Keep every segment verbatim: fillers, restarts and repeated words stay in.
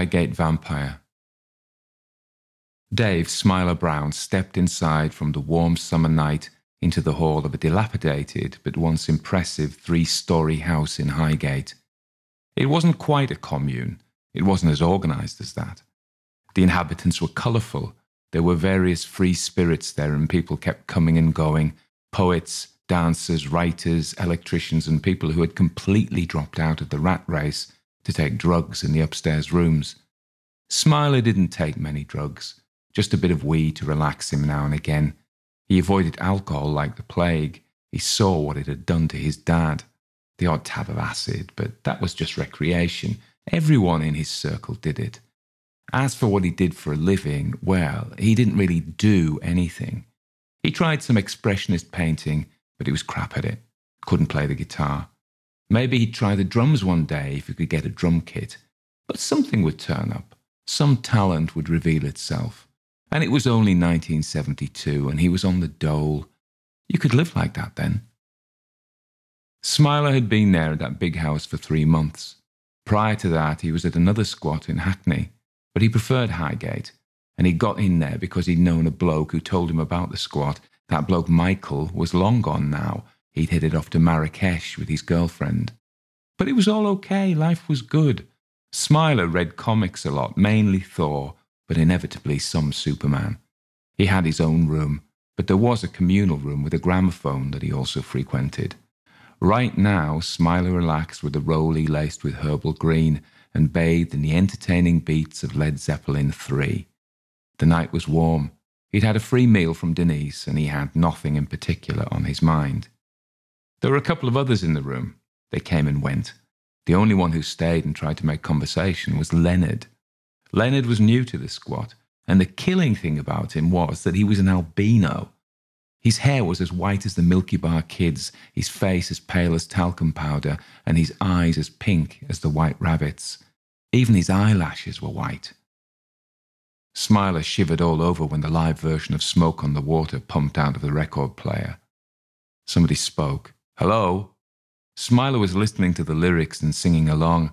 Highgate Vampire. Dave Smiler Brown stepped inside from the warm summer night into the hall of a dilapidated but once impressive three-storey house in Highgate. It wasn't quite a commune. It wasn't as organised as that. The inhabitants were colourful. There were various free spirits there, and people kept coming and going. Poets, dancers, writers, electricians, and people who had completely dropped out of the rat race to take drugs in the upstairs rooms. Smiler didn't take many drugs, just a bit of weed to relax him now and again. He avoided alcohol like the plague. He saw what it had done to his dad. The odd tab of acid, but that was just recreation. Everyone in his circle did it. As for what he did for a living, well, he didn't really do anything. He tried some expressionist painting, but he was crap at it. Couldn't play the guitar. Maybe he'd try the drums one day if he could get a drum kit. But something would turn up. Some talent would reveal itself. And it was only nineteen seventy-two, and he was on the dole. You could live like that then. Smiler had been there at that big house for three months. Prior to that, he was at another squat in Hackney, but he preferred Highgate, and he got in there because he'd known a bloke who told him about the squat. That bloke, Michael, was long gone now. He'd headed off to Marrakesh with his girlfriend. But it was all okay. Life was good. Smiler read comics a lot, mainly Thor, but inevitably some Superman. He had his own room, but there was a communal room with a gramophone that he also frequented. Right now, Smiler relaxed with a rollie laced with herbal green and bathed in the entertaining beats of Led Zeppelin three. The night was warm. He'd had a free meal from Denise, and he had nothing in particular on his mind. There were a couple of others in the room. They came and went. The only one who stayed and tried to make conversation was Leonard. Leonard was new to the squat, and the killing thing about him was that he was an albino. His hair was as white as the Milky Bar Kids, his face as pale as talcum powder, and his eyes as pink as the white rabbits. Even his eyelashes were white. Smiler shivered all over when the live version of Smoke on the Water pumped out of the record player. Somebody spoke. Hello? Smiler was listening to the lyrics and singing along.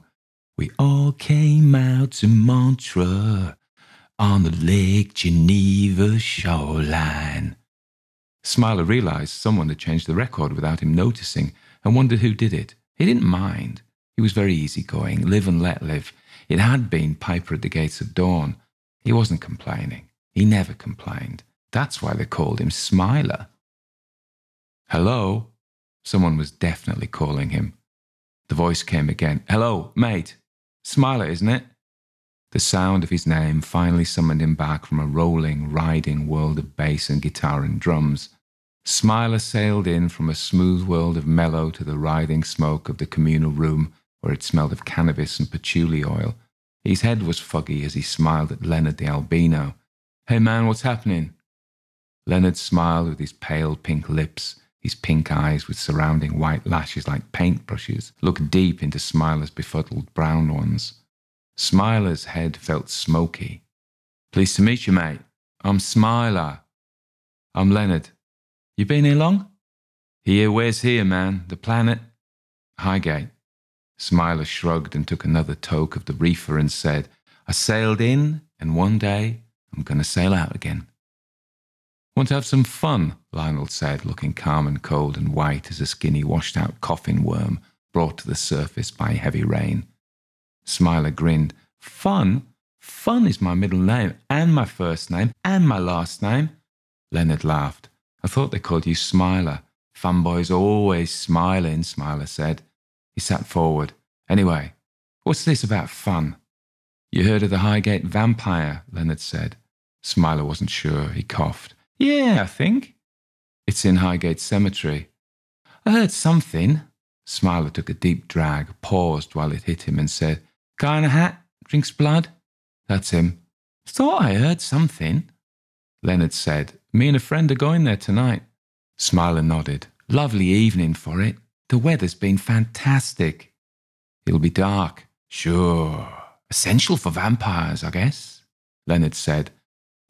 We all came out to Montreux on the Lake Geneva shoreline. Smiler realised someone had changed the record without him noticing and wondered who did it. He didn't mind. He was very easygoing, live and let live. It had been Piper at the Gates of Dawn. He wasn't complaining. He never complained. That's why they called him Smiler. Hello? Someone was definitely calling him. The voice came again. Hello, mate. Smiler, isn't it? The sound of his name finally summoned him back from a rolling, riding world of bass and guitar and drums. Smiler sailed in from a smooth world of mellow to the writhing smoke of the communal room where it smelled of cannabis and patchouli oil. His head was foggy as he smiled at Leonard the albino. Hey man, what's happening? Leonard smiled with his pale pink lips. His pink eyes with surrounding white lashes like paintbrushes looked deep into Smiler's befuddled brown ones. Smiler's head felt smoky. Pleased to meet you, mate. I'm Smiler. I'm Leonard. You been here long? Here, where's here, man? The planet? Highgate. Smiler shrugged and took another toke of the reefer and said, I sailed in, and one day I'm going to sail out again. Want to have some fun? Lionel said, looking calm and cold and white as a skinny washed-out coffin worm brought to the surface by heavy rain. Smiler grinned. Fun? Fun is my middle name, and my first name, and my last name. Leonard laughed. I thought they called you Smiler. Fanboys always smiling, Smiler said. He sat forward. Anyway, what's this about fun? You heard of the Highgate Vampire, Leonard said. Smiler wasn't sure. He coughed. Yeah, I think. It's in Highgate Cemetery. I heard something. Smiler took a deep drag, paused while it hit him and said, guy in a hat, drinks blood. That's him. Thought I heard something. Leonard said, me and a friend are going there tonight. Smiler nodded. Lovely evening for it. The weather's been fantastic. It'll be dark. Sure. Essential for vampires, I guess. Leonard said,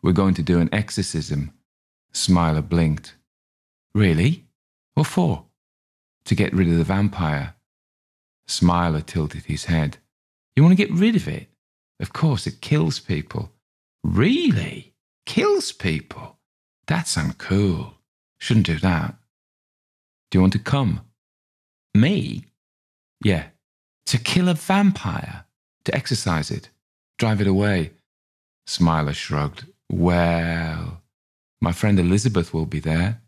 we're going to do an exorcism. Smiler blinked. Really? What for? To get rid of the vampire. Smiler tilted his head. You want to get rid of it? Of course, it kills people. Really? Kills people? That's uncool. Shouldn't do that. Do you want to come? Me? Yeah. To kill a vampire? To exorcise it? Drive it away? Smiler shrugged. Well, my friend Elizabeth will be there.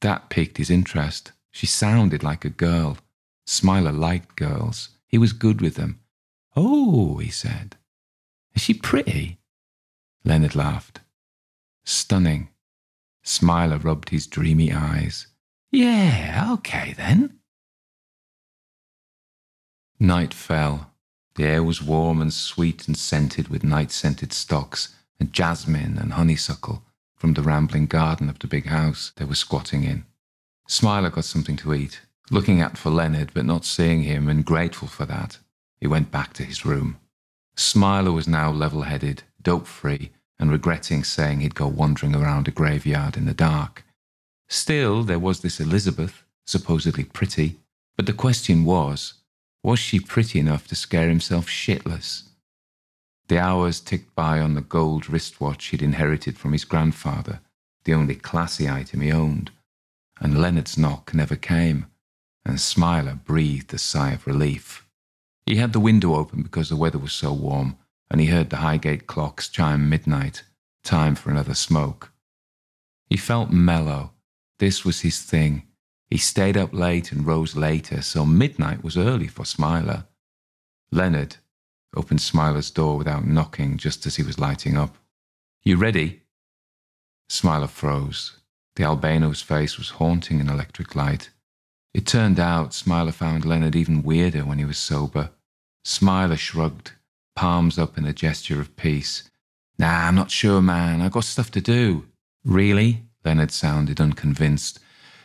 That piqued his interest. She sounded like a girl. Smiler liked girls. He was good with them. Oh, he said. Is she pretty? Leonard laughed. Stunning. Smiler rubbed his dreamy eyes. Yeah, okay then. Night fell. The air was warm and sweet and scented with night-scented stocks and jasmine and honeysuckle from the rambling garden of the big house they were squatting in. Smiler got something to eat, looking out for Leonard but not seeing him, and grateful for that. He went back to his room. Smiler was now level-headed, dope-free, and regretting saying he'd go wandering around a graveyard in the dark. Still, there was this Elizabeth, supposedly pretty, but the question was, was she pretty enough to scare himself shitless? The hours ticked by on the gold wristwatch he'd inherited from his grandfather, the only classy item he owned, and Leonard's knock never came, and Smiler breathed a sigh of relief. He had the window open because the weather was so warm, and he heard the Highgate clocks chime midnight, time for another smoke. He felt mellow. This was his thing. He stayed up late and rose later, so midnight was early for Smiler. Leonard opened Smiler's door without knocking just as he was lighting up. You ready? Smiler froze. The Albano's face was haunting in electric light. It turned out Smiler found Leonard even weirder when he was sober. Smiler shrugged, palms up in a gesture of peace. Nah, I'm not sure, man. I've got stuff to do. Really? Leonard sounded unconvinced.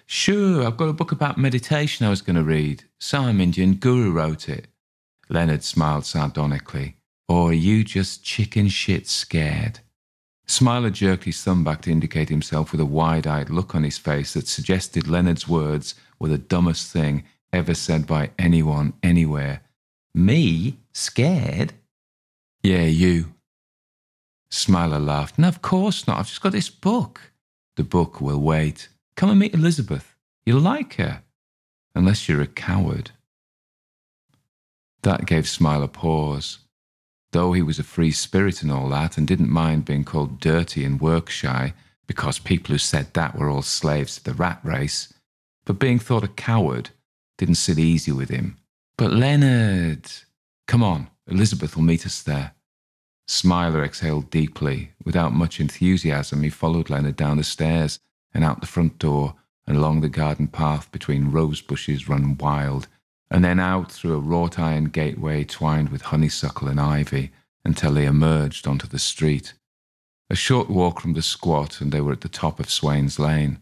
Sure, I've got a book about meditation I was going to read. Some Indian guru wrote it. Leonard smiled sardonically. Or are you just chicken shit scared? Smiler jerked his thumb back to indicate himself with a wide-eyed look on his face that suggested Leonard's words were the dumbest thing ever said by anyone, anywhere. Me? Scared? Yeah, you. Smiler laughed. No, of course not. I've just got this book. The book will wait. Come and meet Elizabeth. You'll like her. Unless you're a coward. That gave Smiler pause. Though he was a free spirit and all that, and didn't mind being called dirty and work-shy, because people who said that were all slaves to the rat race, but being thought a coward didn't sit easy with him. But Leonard... Come on, Elizabeth will meet us there. Smiler exhaled deeply. Without much enthusiasm, he followed Leonard down the stairs and out the front door and along the garden path between rose bushes run wild, and then out through a wrought-iron gateway twined with honeysuckle and ivy until they emerged onto the street. A short walk from the squat, and they were at the top of Swain's Lane.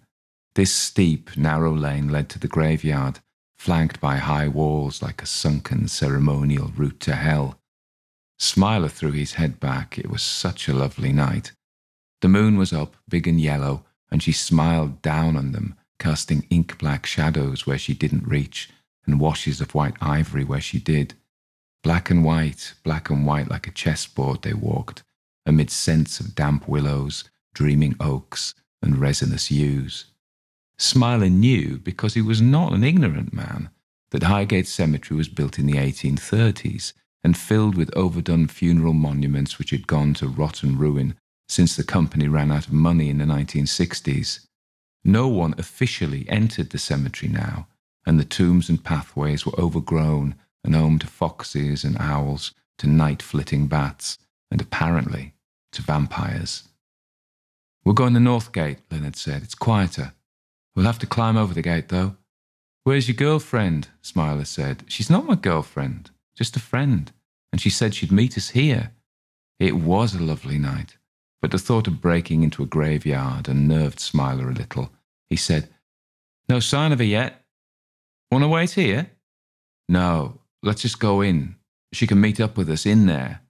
This steep, narrow lane led to the graveyard, flanked by high walls like a sunken ceremonial route to hell. Smiler threw his head back. It was such a lovely night. The moon was up, big and yellow, and she smiled down on them, casting ink-black shadows where she didn't reach, and washes of white ivory where she did. Black and white, black and white like a chessboard they walked, amid scents of damp willows, dreaming oaks, and resinous yews. Smiler knew, because he was not an ignorant man, that Highgate Cemetery was built in the eighteen thirties and filled with overdone funeral monuments which had gone to rot and ruin since the company ran out of money in the nineteen sixties. No one officially entered the cemetery now, and the tombs and pathways were overgrown and home to foxes and owls, to night-flitting bats, and apparently to vampires. We're going to North Gate, Leonard said. It's quieter. We'll have to climb over the gate, though. Where's your girlfriend? Smiler said. She's not my girlfriend, just a friend, and she said she'd meet us here. It was a lovely night, but the thought of breaking into a graveyard unnerved Smiler a little. He said, No sign of her yet. Want to wait here? No, let's just go in. She can meet up with us in there.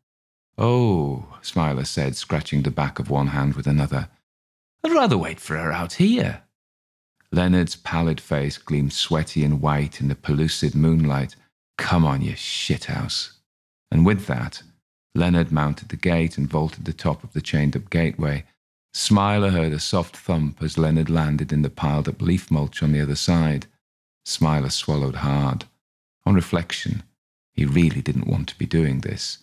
Oh, Smiler said, scratching the back of one hand with another. I'd rather wait for her out here. Leonard's pallid face gleamed sweaty and white in the pellucid moonlight. Come on, you shithouse. And with that, Leonard mounted the gate and vaulted the top of the chained-up gateway. Smiler heard a soft thump as Leonard landed in the piled-up leaf mulch on the other side. Smiler swallowed hard. On reflection, he really didn't want to be doing this.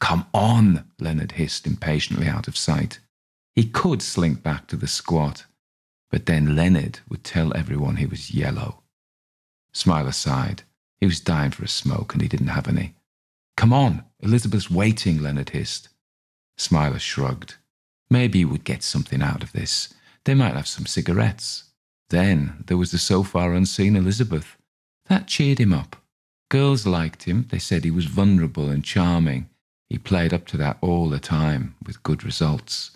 "Come on," Leonard hissed impatiently out of sight. He could slink back to the squat, but then Leonard would tell everyone he was yellow. Smiler sighed. He was dying for a smoke, and he didn't have any. "Come on, Elizabeth's waiting," Leonard hissed. Smiler shrugged. Maybe he would get something out of this. They might have some cigarettes. Then there was the so-far-unseen Elizabeth. That cheered him up. Girls liked him. They said he was vulnerable and charming. He played up to that all the time, with good results.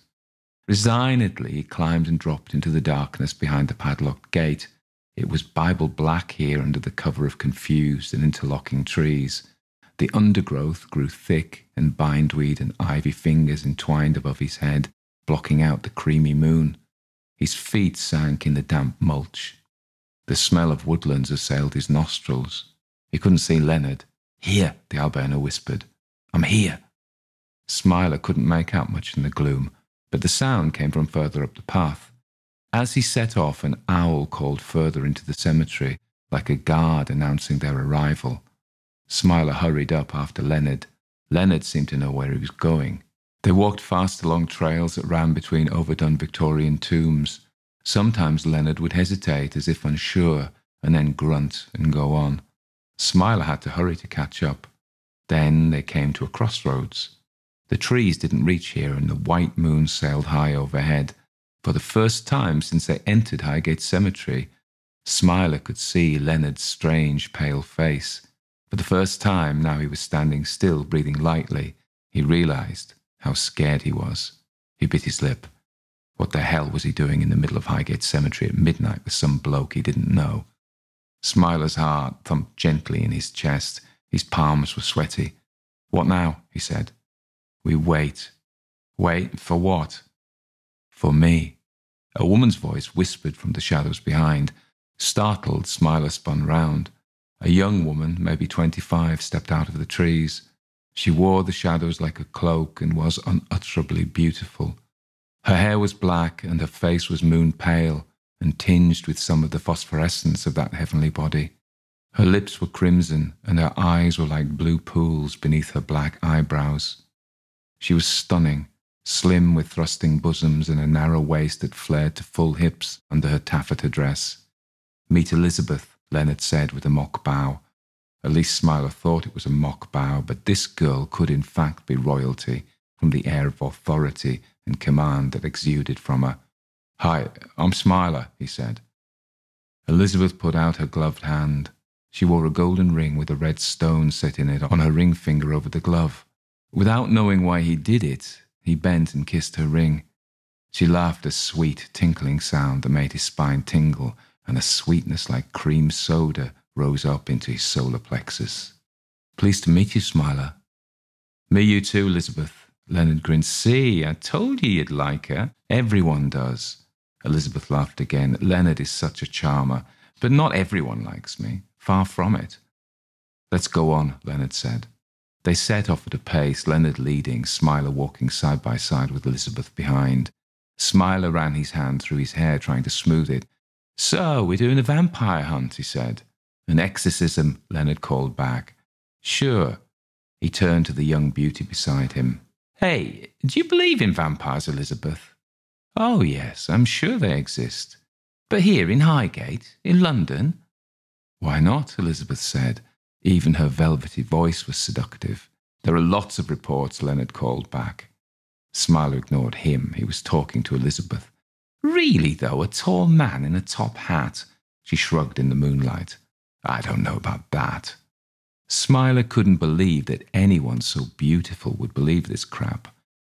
Resignedly, he climbed and dropped into the darkness behind the padlocked gate. It was Bible black here under the cover of confused and interlocking trees. The undergrowth grew thick, and bindweed and ivy fingers entwined above his head, blocking out the creamy moon. His feet sank in the damp mulch. The smell of woodlands assailed his nostrils. He couldn't see Leonard. "Here," the albino whispered. "I'm here." Smiler couldn't make out much in the gloom, but the sound came from further up the path. As he set off, an owl called further into the cemetery, like a guard announcing their arrival. Smiler hurried up after Leonard. Leonard seemed to know where he was going. They walked fast along trails that ran between overdone Victorian tombs. Sometimes Leonard would hesitate, as if unsure, and then grunt and go on. Smiler had to hurry to catch up. Then they came to a crossroads. The trees didn't reach here, and the white moon sailed high overhead. For the first time since they entered Highgate Cemetery, Smiler could see Leonard's strange, pale face. For the first time, now he was standing still, breathing lightly. He realized how scared he was. He bit his lip. What the hell was he doing in the middle of Highgate Cemetery at midnight with some bloke he didn't know? Smiler's heart thumped gently in his chest. His palms were sweaty. "What now?" he said. "We wait." "Wait for what?" "For me." A woman's voice whispered from the shadows behind. Startled, Smiler spun round. A young woman, maybe twenty-five, stepped out of the trees. She wore the shadows like a cloak and was unutterably beautiful. Her hair was black and her face was moon-pale and tinged with some of the phosphorescence of that heavenly body. Her lips were crimson and her eyes were like blue pools beneath her black eyebrows. She was stunning. Slim with thrusting bosoms and a narrow waist that flared to full hips under her taffeta dress. "Meet Elizabeth," Leonard said with a mock bow. At least Smiler thought it was a mock bow, but this girl could in fact be royalty, from the air of authority and command that exuded from her. "Hi, I'm Smiler," he said. Elizabeth put out her gloved hand. She wore a golden ring with a red stone set in it on her ring finger over the glove. Without knowing why he did it, he bent and kissed her ring. She laughed a sweet, tinkling sound that made his spine tingle, and a sweetness like cream soda rose up into his solar plexus. "Pleased to meet you, Smiler." "Me you too, Elizabeth," Leonard grinned. "See, I told you you'd like her. Everyone does." Elizabeth laughed again. "Leonard is such a charmer, but not everyone likes me. Far from it." "Let's go on," Leonard said. They set off at a pace, Leonard leading, Smiler walking side by side with Elizabeth behind. Smiler ran his hand through his hair, trying to smooth it. "So, we're doing a vampire hunt," he said. "An exorcism," Leonard called back. "Sure." He turned to the young beauty beside him. "Hey, do you believe in vampires, Elizabeth?" "Oh, yes, I'm sure they exist. But here in Highgate, in London?" "Why not?" Elizabeth said. Even her velvety voice was seductive. "There are lots of reports," Leonard called back. Smiler ignored him. He was talking to Elizabeth. "Really, though, a tall man in a top hat?" She shrugged in the moonlight. "I don't know about that." Smiler couldn't believe that anyone so beautiful would believe this crap.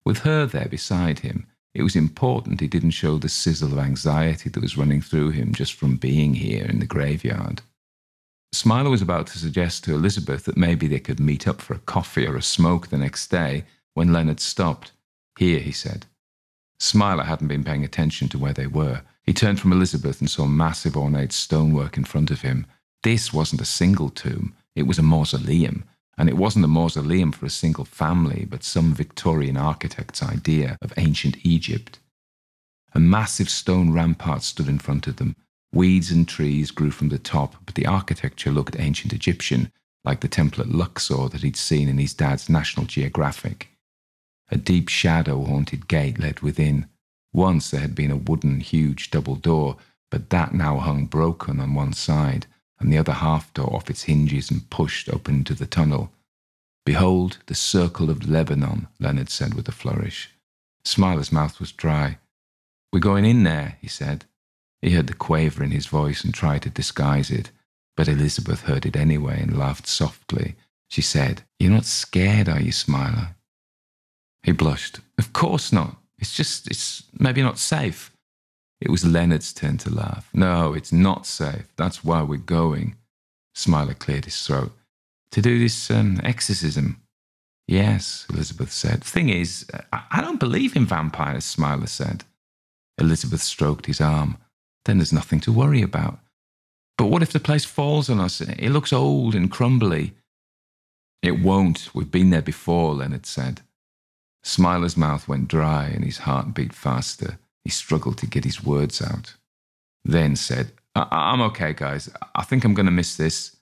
With her there beside him, it was important he didn't show the sizzle of anxiety that was running through him just from being here in the graveyard. Smiler was about to suggest to Elizabeth that maybe they could meet up for a coffee or a smoke the next day when Leonard stopped. "Here," he said. Smiler hadn't been paying attention to where they were. He turned from Elizabeth and saw massive ornate stonework in front of him. This wasn't a single tomb. It was a mausoleum, And it wasn't a mausoleum for a single family, but some Victorian architect's idea of ancient Egypt. A massive stone rampart stood in front of them. Weeds and trees grew from the top, but the architecture looked ancient Egyptian, like the temple at Luxor that he'd seen in his dad's National Geographic. A deep shadow-haunted gate led within. Once there had been a wooden, huge double door, but that now hung broken on one side, and the other half door off its hinges and pushed open into the tunnel. "Behold, the Circle of Lebanon," Leonard said with a flourish. Smiler's mouth was dry. "We're going in there," he said. He heard the quaver in his voice and tried to disguise it, but Elizabeth heard it anyway and laughed softly. She said, "You're not scared, are you, Smiler?" He blushed. "Of course not. It's just, it's maybe not safe." It was Leonard's turn to laugh. "No, it's not safe. That's why we're going." Smiler cleared his throat. "To do this um, exorcism?" "Yes," Elizabeth said. "Thing is, I, I don't believe in vampires," Smiler said. Elizabeth stroked his arm. "Then there's nothing to worry about." "But what if the place falls on us? It looks old and crumbly." "It won't. We've been there before," Leonard said. Smiler's mouth went dry and his heart beat faster. He struggled to get his words out, then said, I I'm okay, guys. I think I'm going to miss this."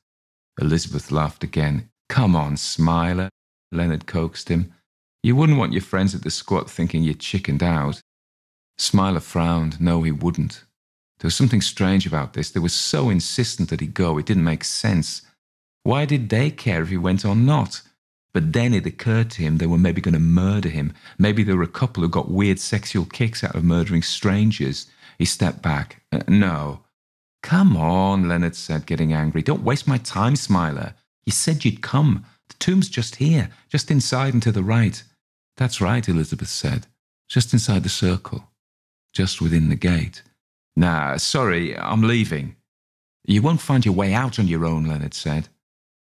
Elizabeth laughed again. "Come on, Smiler," Leonard coaxed him. "You wouldn't want your friends at the squat thinking you chickened out." Smiler frowned. No, he wouldn't. There was something strange about this. They were so insistent that he go. It didn't make sense. Why did they care if he went or not? But then it occurred to him they were maybe going to murder him. Maybe there were a couple who got weird sexual kicks out of murdering strangers. He stepped back. Uh, no. "Come on," Leonard said, getting angry. "Don't waste my time, Smiler. You said you'd come. The tomb's just here, just inside and to the right." "That's right," Elizabeth said. "Just inside the circle. Just within the gate." "Nah, sorry, I'm leaving." "You won't find your way out on your own," Leonard said.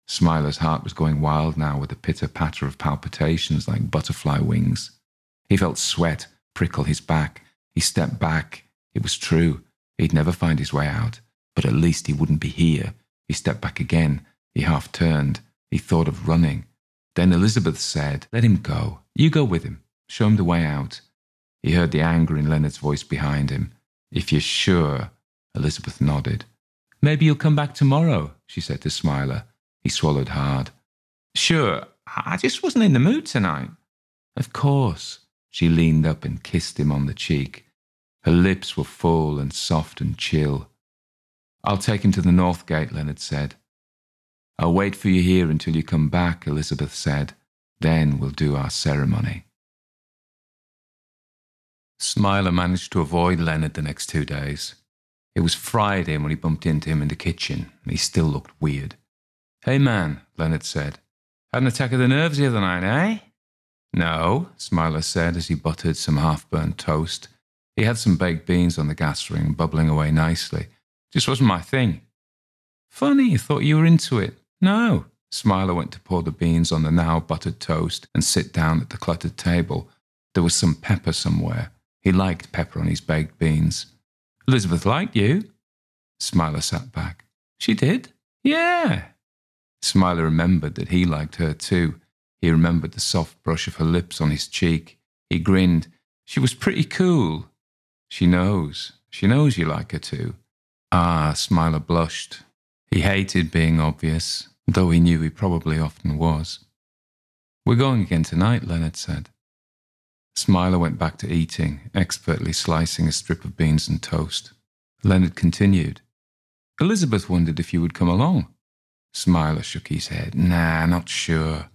Smiler's heart was going wild now with a pitter-patter of palpitations like butterfly wings. He felt sweat prickle his back. He stepped back. It was true. He'd never find his way out, but at least he wouldn't be here. He stepped back again. He half-turned. He thought of running. Then Elizabeth said, "Let him go. You go with him. Show him the way out." He heard the anger in Leonard's voice behind him. "If you're sure," Elizabeth nodded. "Maybe you'll come back tomorrow," she said to Smiler. He swallowed hard. "Sure, I just wasn't in the mood tonight." "Of course." She leaned up and kissed him on the cheek. Her lips were full and soft and chill. "I'll take him to the north gate," Leonard said. "I'll wait for you here until you come back," Elizabeth said. "Then we'll do our ceremony." Smiler managed to avoid Leonard the next two days. It was Friday when he bumped into him in the kitchen, and he still looked weird. "Hey, man," Leonard said. "Had an attack of the nerves the other night, eh?" "No," Smiler said as he buttered some half-burnt toast. He had some baked beans on the gas ring, bubbling away nicely. "Just wasn't my thing." "Funny, thought you were into it." "No." Smiler went to pour the beans on the now-buttered toast and sit down at the cluttered table. There was some pepper somewhere. He liked pepper on his baked beans. "Elizabeth liked you?" Smiler sat back. "She did?" "Yeah." Smiler remembered that he liked her too. He remembered the soft brush of her lips on his cheek. He grinned. "She was pretty cool." "She knows. She knows you like her too." Ah, Smiler blushed. He hated being obvious, though he knew he probably often was. "We're going again tonight," Leonard said. Smiler went back to eating, expertly slicing a strip of beans and toast. Leonard continued. "Elizabeth wondered if you would come along." Smiler shook his head. "Nah, not sure.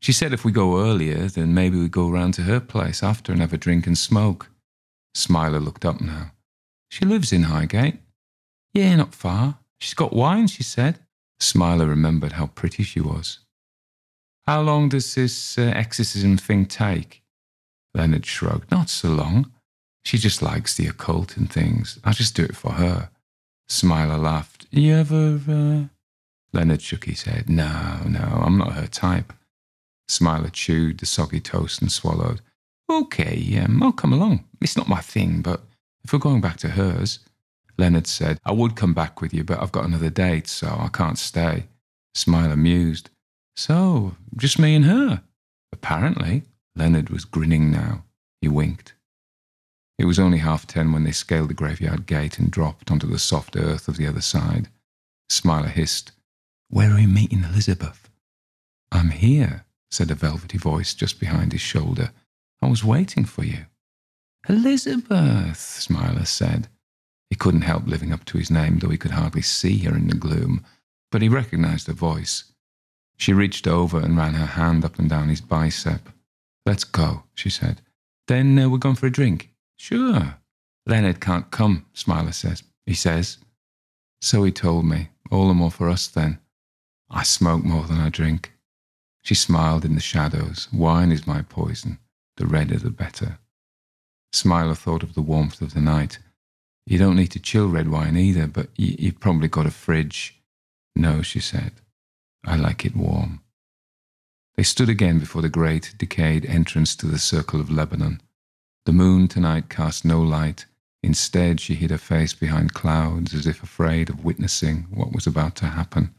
She said if we go earlier, then maybe we go round to her place after and have a drink and smoke." Smiler looked up now. "She lives in Highgate?" "Yeah, not far. She's got wine, she said." Smiler remembered how pretty she was. "How long does this uh, exorcism thing take?" Leonard shrugged. "Not so long. She just likes the occult and things. I'll just do it for her." Smiler laughed. "You ever... Uh... Leonard shook his head. "No, no, I'm not her type." Smiler chewed the soggy toast and swallowed. "Okay, um, I'll come along. It's not my thing, but if we're going back to hers..." Leonard said, "I would come back with you, but I've got another date, so I can't stay." Smiler mused. So, just me and her. Apparently, Leonard was grinning now. He winked. It was only half ten when they scaled the graveyard gate and dropped onto the soft earth of the other side. Smiler hissed, "Where are we meeting Elizabeth?" "I'm here," said a velvety voice just behind his shoulder. "I was waiting for you." "Elizabeth," Smiler said. He couldn't help living up to his name, though he could hardly see her in the gloom, but he recognized her voice. She reached over and ran her hand up and down his bicep. "Let's go," she said. "Then uh, we're going for a drink." "Sure." "Leonard can't come," Smiler says. He says. "So he told me. All the more for us, then. I smoke more than I drink." She smiled in the shadows. "Wine is my poison. The redder the better." Smiler thought of the warmth of the night. "You don't need to chill red wine either, but you, you've probably got a fridge." "No," she said. "I like it warm." They stood again before the great, decayed entrance to the Circle of Lebanon. The moon tonight cast no light. Instead, she hid her face behind clouds, as if afraid of witnessing what was about to happen.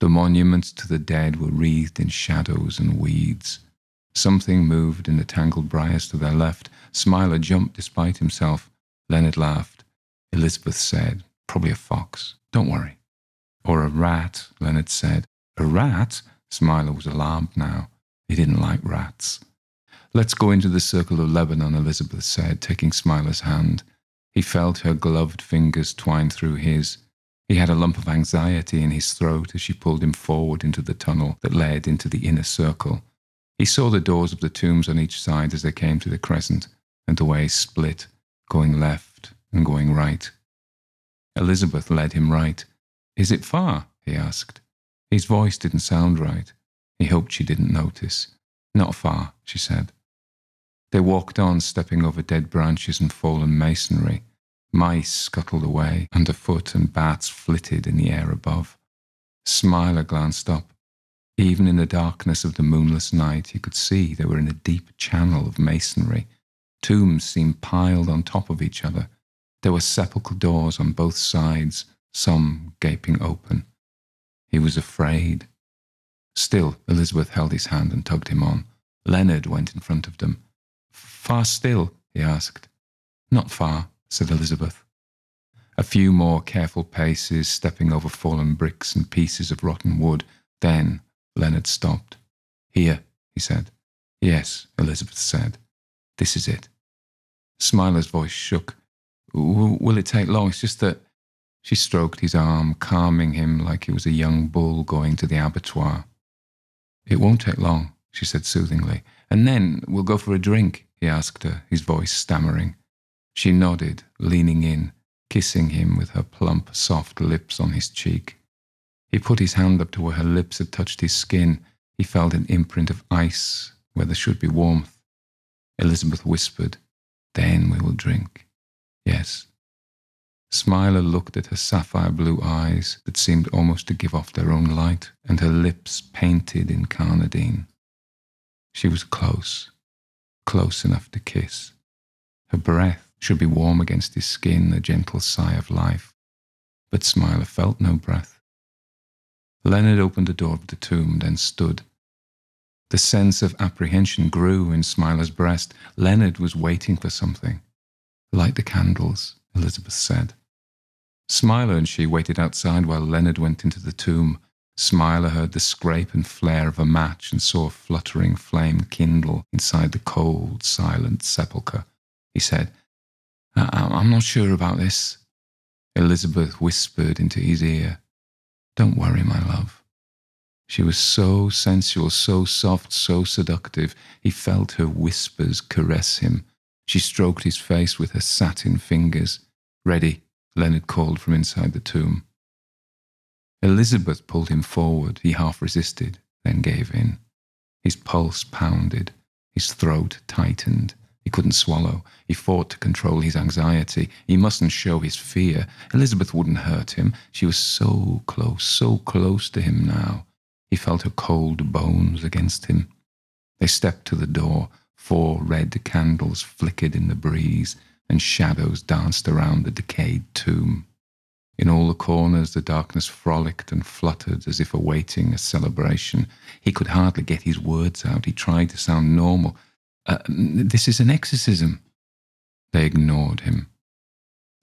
The monuments to the dead were wreathed in shadows and weeds. Something moved in the tangled briars to their left. Smiler jumped despite himself. Leonard laughed. Elizabeth said, "Probably a fox. Don't worry." "Or a rat," Leonard said. "A rat?" Smiler was alarmed now. He didn't like rats. "Let's go into the Circle of Lebanon," Elizabeth said, taking Smiler's hand. He felt her gloved fingers twine through his. He had a lump of anxiety in his throat as she pulled him forward into the tunnel that led into the inner circle. He saw the doors of the tombs on each side as they came to the crescent, and the way split, going left and going right. Elizabeth led him right. "Is it far?" he asked. His voice didn't sound right. He hoped she didn't notice. "Not far," she said. They walked on, stepping over dead branches and fallen masonry. Mice scuttled away underfoot and bats flitted in the air above. Smiler glanced up. Even in the darkness of the moonless night, he could see they were in a deep channel of masonry. Tombs seemed piled on top of each other. There were sepulchral doors on both sides, some gaping open. He was afraid. Still, Elizabeth held his hand and tugged him on. Leonard went in front of them. "Far still?" he asked. "Not far," said Elizabeth. A few more careful paces, stepping over fallen bricks and pieces of rotten wood. Then Leonard stopped. "Here," he said. "Yes," Elizabeth said. "This is it." Smiler's voice shook. "Will it take long? It's just that—" She stroked his arm, calming him like he was a young bull going to the abattoir. "It won't take long," she said soothingly. "And then we'll go for a drink," he asked her, his voice stammering. She nodded, leaning in, kissing him with her plump, soft lips on his cheek. He put his hand up to where her lips had touched his skin. He felt an imprint of ice where there should be warmth. Elizabeth whispered, "Then we will drink. Yes." Smiler looked at her sapphire blue eyes that seemed almost to give off their own light, and her lips painted in carnadine. She was close, close enough to kiss. Her breath should be warm against his skin, a gentle sigh of life. But Smiler felt no breath. Leonard opened the door of the tomb, then stood. The sense of apprehension grew in Smiler's breast. Leonard was waiting for something. "Light the candles," Elizabeth said. Smiler and she waited outside while Leonard went into the tomb. Smiler heard the scrape and flare of a match and saw a fluttering flame kindle inside the cold, silent sepulchre. He said, I I'm not sure about this." Elizabeth whispered into his ear, "Don't worry, my love." She was so sensual, so soft, so seductive. He felt her whispers caress him. She stroked his face with her satin fingers. "Ready," Leonard called from inside the tomb. Elizabeth pulled him forward. He half resisted, then gave in. His pulse pounded. His throat tightened. He couldn't swallow. He fought to control his anxiety. He mustn't show his fear. Elizabeth wouldn't hurt him. She was so close, so close to him now. He felt her cold bones against him. They stepped to the door. Four red candles flickered in the breeze, and shadows danced around the decayed tomb. In all the corners the darkness frolicked and fluttered as if awaiting a celebration. He could hardly get his words out. He tried to sound normal. Uh, this is an exorcism. They ignored him.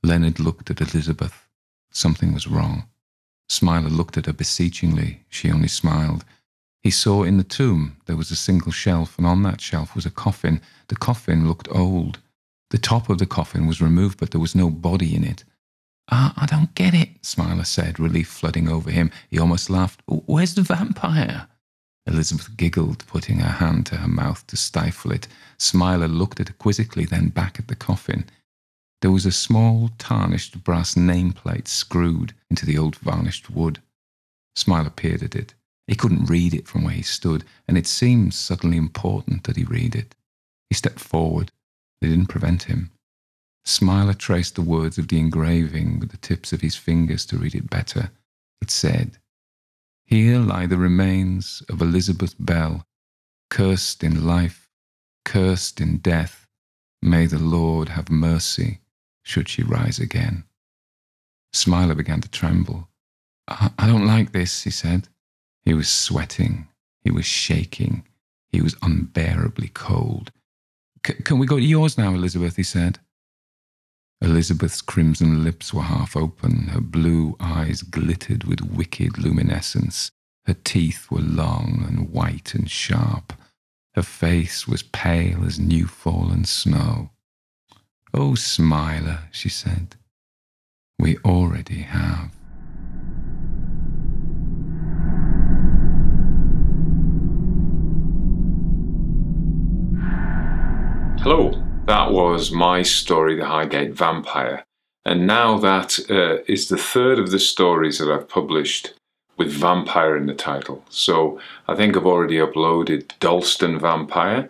Leonard looked at Elizabeth. Something was wrong. Smiler looked at her beseechingly. She only smiled. He saw in the tomb there was a single shelf, and on that shelf was a coffin. The coffin looked old. The top of the coffin was removed, but there was no body in it. Ah, I don't get it, Smiler said, relief flooding over him. He almost laughed. Where's the vampire? Elizabeth giggled, putting her hand to her mouth to stifle it. Smiler looked at her quizzically, then back at the coffin. There was a small, tarnished brass nameplate screwed into the old varnished wood. Smiler peered at it. He couldn't read it from where he stood, and it seemed suddenly important that he read it. He stepped forward. They didn't prevent him. Smiler traced the words of the engraving with the tips of his fingers to read it better. It said, "Here lie the remains of Elizabeth Bell, cursed in life, cursed in death. May the Lord have mercy, should she rise again." Smiler began to tremble. I, I don't like this, he said. He was sweating. He was shaking. He was unbearably cold. C can we go to yours now, Elizabeth, he said. Elizabeth's crimson lips were half open, her blue eyes glittered with wicked luminescence, her teeth were long and white and sharp, her face was pale as new-fallen snow. "Oh, Smiler," she said, "we already have." Hello. That was my story, The Highgate Vampire. And now that uh, is the third of the stories that I've published with vampire in the title. So I think I've already uploaded Dalston Vampire,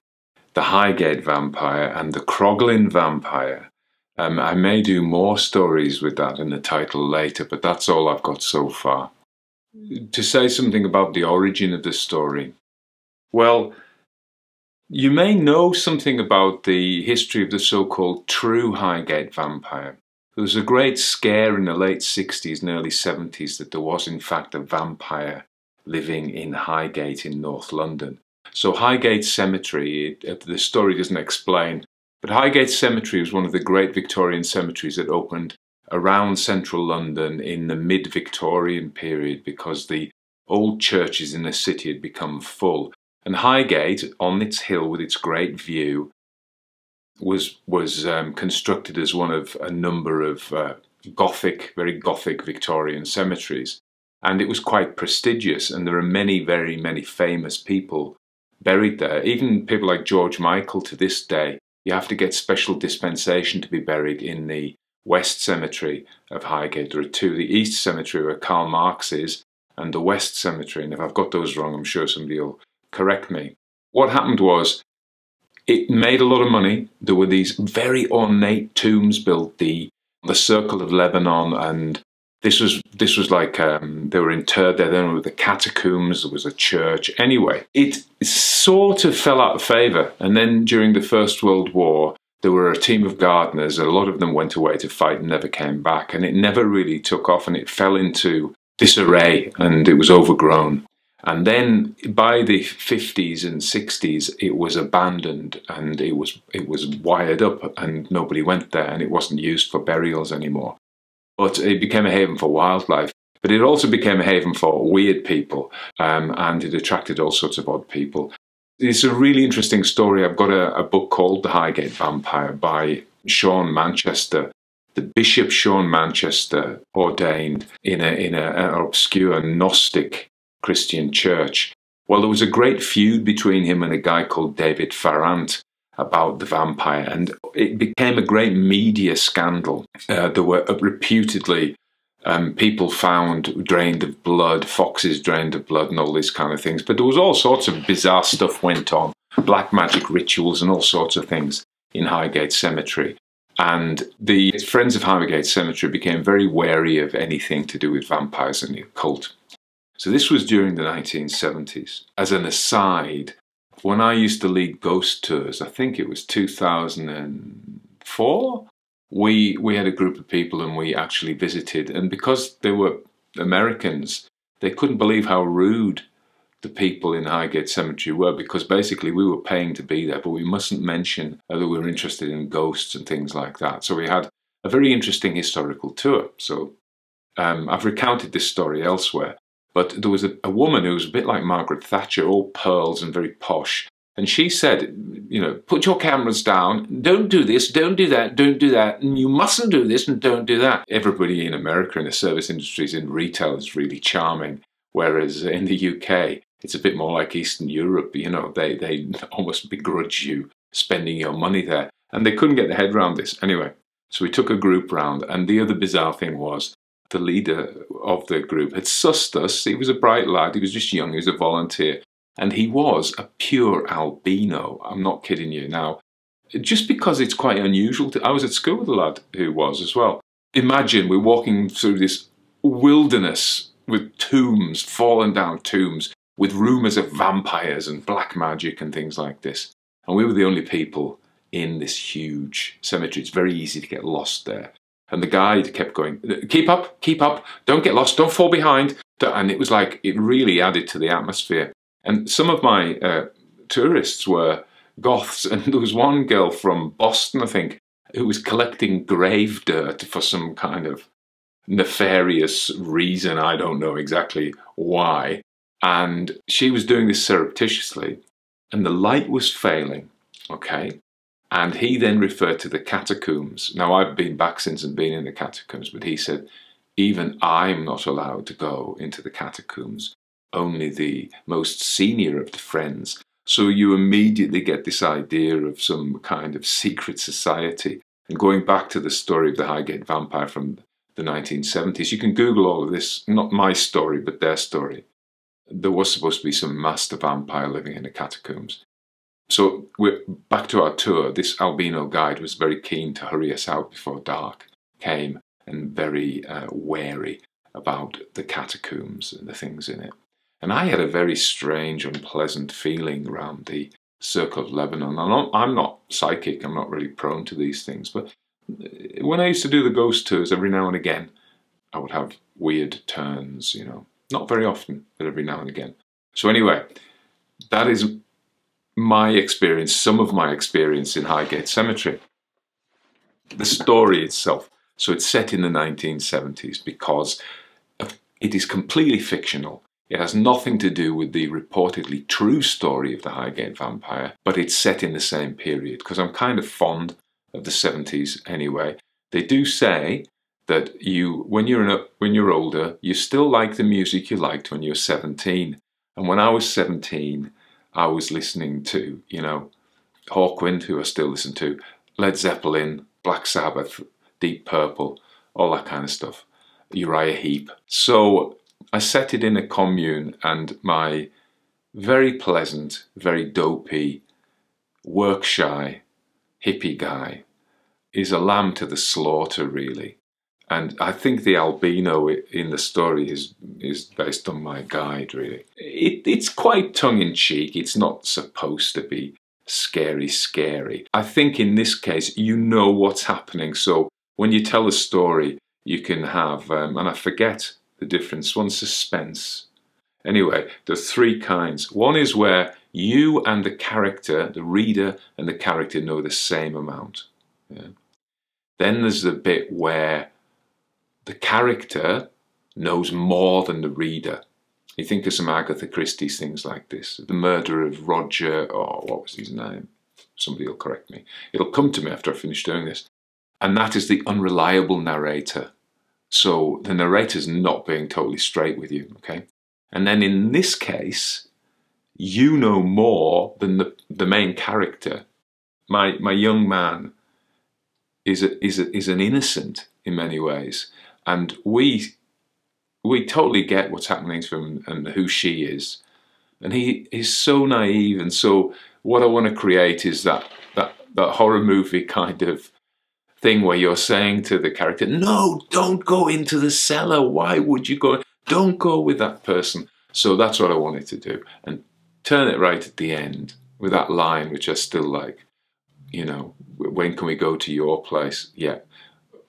The Highgate Vampire, and The Croglin Vampire. Um, I may do more stories with that in the title later, but that's all I've got so far. To say something about the origin of the story, well, you may know something about the history of the so-called true Highgate vampire. There was a great scare in the late sixties and early seventies that there was in fact a vampire living in Highgate in North London. So Highgate Cemetery, it, the story doesn't explain, but Highgate Cemetery was one of the great Victorian cemeteries that opened around central London in the mid-Victorian period because the old churches in the city had become full. And Highgate, on its hill with its great view, was was um, constructed as one of a number of uh, Gothic, very Gothic Victorian cemeteries. And it was quite prestigious, and there are many, very, many famous people buried there. Even people like George Michael to this day, you have to get special dispensation to be buried in the West Cemetery of Highgate. There are two, the East Cemetery where Karl Marx is, and the West Cemetery. And if I've got those wrong, I'm sure somebody will correct me. What happened was, it made a lot of money. There were these very ornate tombs built, the the Circle of Lebanon, and this was this was like um, they were interred there. Then with the catacombs, there was a church. Anyway, it sort of fell out of favour. And then during the First World War, there were a team of gardeners. A lot of them went away to fight and never came back. And it never really took off, and it fell into disarray, and it was overgrown. And then by the fifties and sixties, it was abandoned, and it was, it was wired up, and nobody went there, and it wasn't used for burials anymore. But it became a haven for wildlife, but it also became a haven for weird people, um, and it attracted all sorts of odd people. It's a really interesting story. I've got a, a book called The Highgate Vampire by Sean Manchester. The Bishop Sean Manchester ordained in a, in a, an obscure Gnostic Christian church. Well, there was a great feud between him and a guy called David Farrant about the vampire, and it became a great media scandal. Uh, there were uh, reputedly um, people found drained of blood, foxes drained of blood, and all these kind of things. But there was all sorts of bizarre stuff went on, black magic rituals and all sorts of things in Highgate Cemetery. And the Friends of Highgate Cemetery became very wary of anything to do with vampires and the occult. So this was during the nineteen seventies. As an aside, when I used to lead ghost tours, I think it was two thousand four, we we had a group of people and we actually visited, and because they were Americans, they couldn't believe how rude the people in Highgate Cemetery were, because basically we were paying to be there, but we mustn't mention that we were interested in ghosts and things like that. So we had a very interesting historical tour. So um, I've recounted this story elsewhere, but there was a, a woman who was a bit like Margaret Thatcher, all pearls and very posh. And she said, you know, put your cameras down, don't do this, don't do that, don't do that, and you mustn't do this and don't do that. Everybody in America in the service industries, in retail, is really charming, whereas in the U K, it's a bit more like Eastern Europe, you know, they, they almost begrudge you spending your money there. And they couldn't get their head around this. Anyway, so we took a group round, and the other bizarre thing was, the leader of the group had sussed us. He was a bright lad, he was just young, he was a volunteer. And he was a pure albino. I'm not kidding you now. Just because it's quite unusual to, I was at school with a lad who was as well. Imagine we're walking through this wilderness with tombs, fallen down tombs, with rumours of vampires and black magic and things like this. And we were the only people in this huge cemetery. It's very easy to get lost there. And the guide kept going, keep up, keep up, don't get lost, don't fall behind. And it was like, it really added to the atmosphere. And some of my uh, tourists were goths, and there was one girl from Boston, I think, who was collecting grave dirt for some kind of nefarious reason. I don't know exactly why. And she was doing this surreptitiously, and the light was failing, okay? And he then referred to the catacombs. Now, I've been back since and been in the catacombs, but he said, even I'm not allowed to go into the catacombs. Only the most senior of the friends. So you immediately get this idea of some kind of secret society. And going back to the story of the Highgate Vampire from the nineteen seventies, you can Google all of this, not my story, but their story. There was supposed to be some master vampire living in the catacombs. So we're back to our tour. This albino guide was very keen to hurry us out before dark came, and very uh, wary about the catacombs and the things in it. And I had a very strange, unpleasant feeling around the Circle of Lebanon. I'm not, I'm not psychic, I'm not really prone to these things, but when I used to do the ghost tours, every now and again, I would have weird turns, you know. Not very often, but every now and again. So anyway, that is my experience, some of my experience in Highgate Cemetery. The story itself, so it's set in the nineteen seventies because it is completely fictional. It has nothing to do with the reportedly true story of the Highgate Vampire, but it's set in the same period, because I'm kind of fond of the seventies anyway. They do say that you, when you're, an, when you're older, you still like the music you liked when you were seventeen. And when I was seventeen, I was listening to, you know, Hawkwind, who I still listen to, Led Zeppelin, Black Sabbath, Deep Purple, all that kind of stuff, Uriah Heep. So I set it in a commune, and my very pleasant, very dopey, work-shy, hippie guy is a lamb to the slaughter, really. And I think the albino in the story is, is based on my guide, really. It, it's quite tongue-in-cheek. It's not supposed to be scary, scary. I think in this case, you know what's happening. So when you tell a story, you can have, um, and I forget the difference, one's suspense. Anyway, there's three kinds. One is where you and the character, the reader and the character, know the same amount. Yeah. Then there's the bit where the character knows more than the reader. You think of some Agatha Christie's things like this. The murder of Roger, or what was his name? Somebody will correct me. It'll come to me after I finish doing this. And that is the unreliable narrator. So the narrator's not being totally straight with you, okay? And then in this case, you know more than the, the main character. My, my young man is, a, is, a, is an innocent in many ways. And we, we totally get what's happening to him and who she is. And he is so naive. And so what I want to create is that, that, that horror movie kind of thing where you're saying to the character, no, don't go into the cellar. Why would you go? Don't go with that person. So that's what I wanted to do. And turn it right at the end with that line, which I still like. You know, when can we go to your place? Yeah,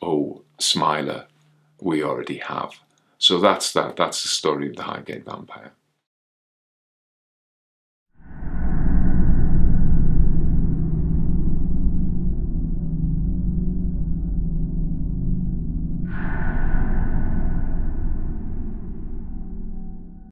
O. Smiler we already have. So that's that. That's the story of the Highgate Vampire.